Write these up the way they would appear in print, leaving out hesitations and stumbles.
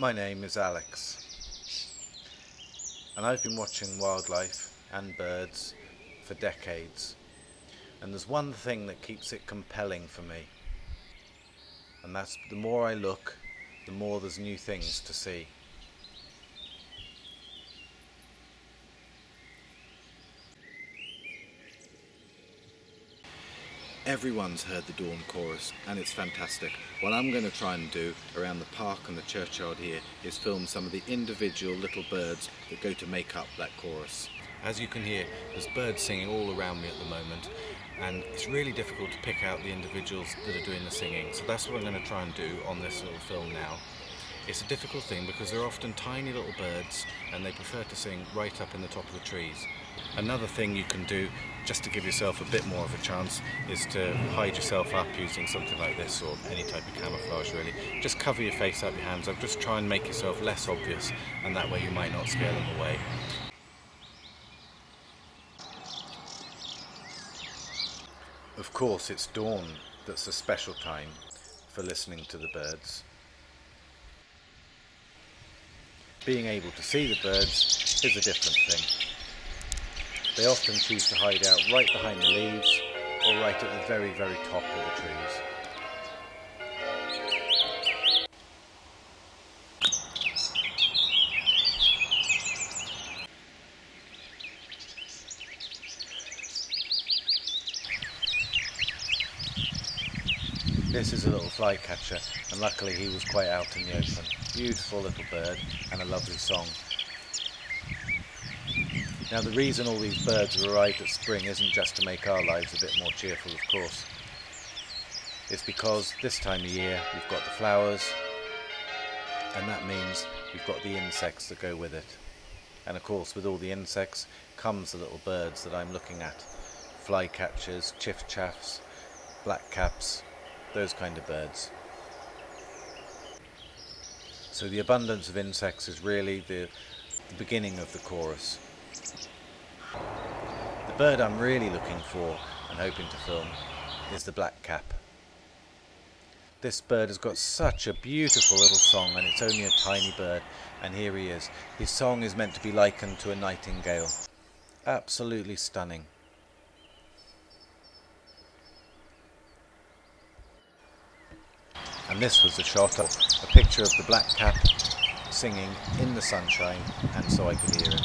My name is Alex, and I've been watching wildlife and birds for decades, and there's one thing that keeps it compelling for me, and that's the more I look, the more there's new things to see. Everyone's heard the dawn chorus and it's fantastic. What I'm going to try and do around the park and the churchyard here is film some of the individual little birds that go to make up that chorus. As you can hear, there's birds singing all around me at the moment, and it's really difficult to pick out the individuals that are doing the singing, so that's what I'm going to try and do on this little film now. It's a difficult thing because they're often tiny little birds and they prefer to sing right up in the top of the trees. Another thing you can do, just to give yourself a bit more of a chance, is to hide yourself up using something like this or any type of camouflage really. Just cover your face up, your hands up, just try and make yourself less obvious, and that way you might not scare them away. Of course it's dawn that's a special time for listening to the birds. Being able to see the birds is a different thing. They often choose to hide out right behind the leaves or right at the very, very top of the trees. This is a little flycatcher, and luckily he was quite out in the open. Beautiful little bird and a lovely song. Now the reason all these birds have arrived at spring isn't just to make our lives a bit more cheerful, of course. It's because this time of year we've got the flowers, and that means we've got the insects that go with it. And of course with all the insects comes the little birds that I'm looking at. Flycatchers, chiffchaffs, blackcaps, those kind of birds. So the abundance of insects is really the beginning of the chorus. The bird I'm really looking for and hoping to film is the blackcap. This bird has got such a beautiful little song, and it's only a tiny bird, and here he is. His song is meant to be likened to a nightingale. Absolutely stunning. And this was the shot, a picture of the blackcap singing in the sunshine, and so I could hear it.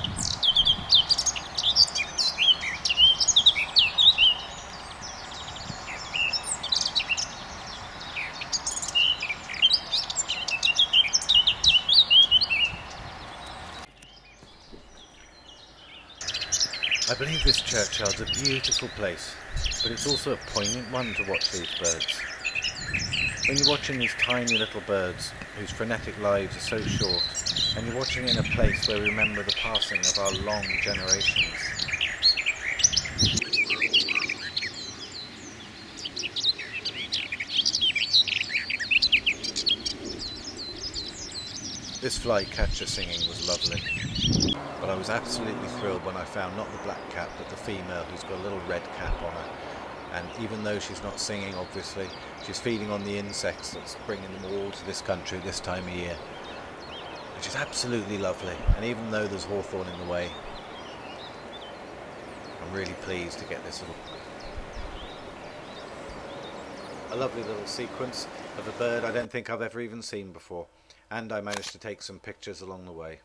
I believe this churchyard's a beautiful place, but it's also a poignant one to watch these birds. When you're watching these tiny little birds, whose frenetic lives are so short, and you're watching in a place where we remember the passing of our long generations. This flycatcher singing was lovely, but I was absolutely thrilled when I found not the blackcap but the female, who's got a little red cap on her. And even though she's not singing, obviously, she's feeding on the insects that's bringing them all to this country this time of year, which is absolutely lovely. And even though there's hawthorn in the way, I'm really pleased to get this little... A lovely little sequence of a bird I don't think I've ever even seen before. And I managed to take some pictures along the way.